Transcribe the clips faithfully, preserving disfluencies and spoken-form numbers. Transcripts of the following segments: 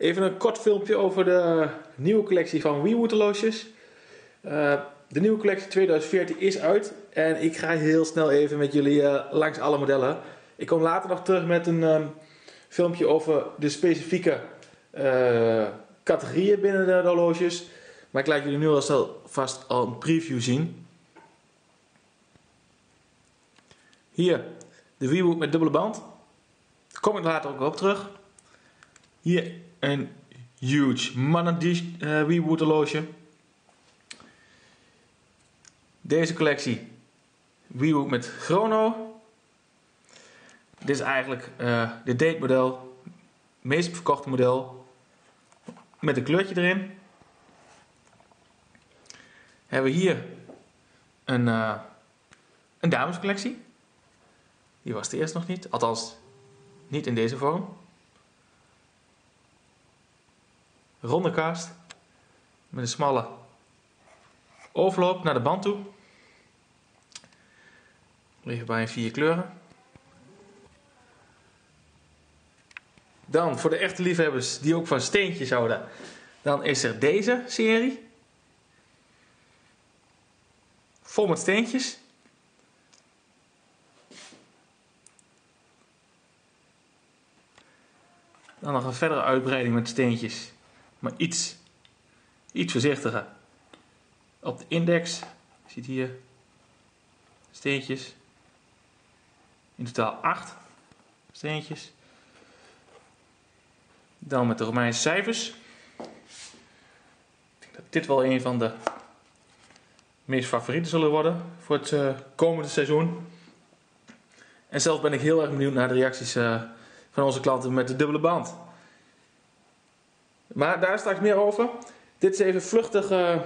Even een kort filmpje over de nieuwe collectie van WeWood horloges. Uh, de nieuwe collectie tweeduizend veertien is uit en ik ga heel snel even met jullie uh, langs alle modellen. Ik kom later nog terug met een um, filmpje over de specifieke uh, categorieën binnen de horloges. Maar ik laat jullie nu al snel vast al een preview zien. Hier de WeWood met dubbele band. Daar kom ik later ook op terug. Hier een huge Manadish uh, WeWood horloge. Deze collectie WeWood met chrono. Dit is eigenlijk uh, de date model, het meest verkochte model, met een kleurtje erin. Hebben we hier een, uh, een damescollectie. Die was de eerst nog niet, althans niet in deze vorm. Ronde kaast met een smalle overloop naar de band toe. Liggen bij vier kleuren. Dan voor de echte liefhebbers die ook van steentjes houden, dan is er deze serie. Vol met steentjes. Dan nog een verdere uitbreiding met steentjes, maar iets, iets voorzichtiger. Op de index, je ziet hier steentjes. In totaal acht steentjes. Dan met de Romeinse cijfers. Ik denk dat dit wel een van de meest favorieten zullen worden voor het uh, komende seizoen. En zelf ben ik heel erg benieuwd naar de reacties uh, van onze klanten met de dubbele band. Maar daar straks meer over. Dit is even vluchtig uh,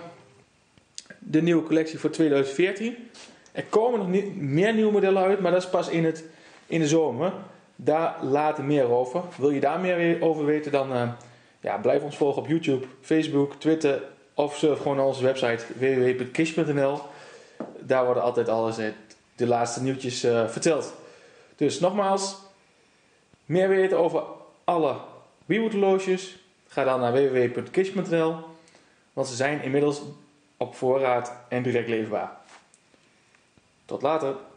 de nieuwe collectie voor tweeduizend veertien. Er komen nog nie meer nieuwe modellen uit, maar dat is pas in, het, in de zomer. Daar later meer over. Wil je daar meer over weten, dan uh, ja, blijf ons volgen op YouTube, Facebook, Twitter of surf gewoon naar onze website w w w punt kish punt n l. Daar worden altijd alles de laatste nieuwtjes uh, verteld. Dus nogmaals, meer weten over alle WeWood horloges, ga dan naar w w w punt kish punt n l, want ze zijn inmiddels op voorraad en direct leverbaar. Tot later!